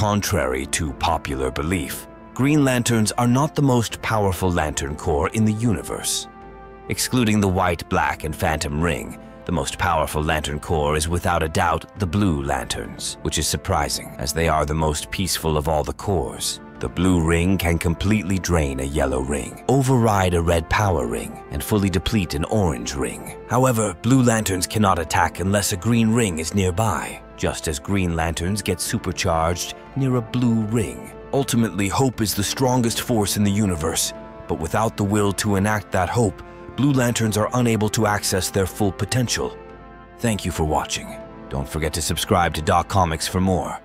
Contrary to popular belief, Green Lanterns are not the most powerful Lantern Corps in the universe. Excluding the White, Black, and Phantom Ring, the most powerful Lantern Corps is without a doubt the Blue Lanterns, which is surprising as they are the most peaceful of all the Corps. The blue ring can completely drain a yellow ring, override a red power ring, and fully deplete an orange ring. However, Blue Lanterns cannot attack unless a green ring is nearby, just as Green Lanterns get supercharged near a blue ring. Ultimately, hope is the strongest force in the universe, but without the will to enact that hope, Blue Lanterns are unable to access their full potential. Thank you for watching. Don't forget to subscribe to Doc Comics for more.